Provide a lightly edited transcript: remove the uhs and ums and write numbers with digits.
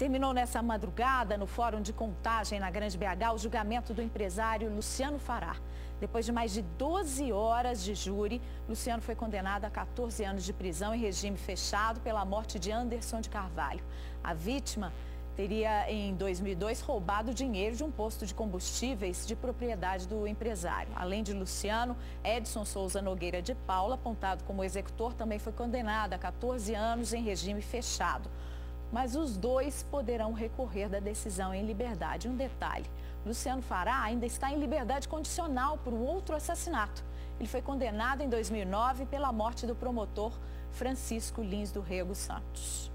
Terminou nessa madrugada, no Fórum de Contagem, na Grande BH, o julgamento do empresário Luciano Farah. Depois de mais de 12 horas de júri, Luciano foi condenado a 14 anos de prisão em regime fechado pela morte de Anderson de Carvalho. A vítima teria, em 2002, roubado dinheiro de um posto de combustíveis de propriedade do empresário. Além de Luciano, Edson Souza Nogueira de Paula, apontado como executor, também foi condenado a 14 anos em regime fechado. Mas os dois poderão recorrer da decisão em liberdade. Um detalhe, Luciano Farah ainda está em liberdade condicional por um outro assassinato. Ele foi condenado em 2009 pela morte do promotor Francisco Lins do Rego Santos.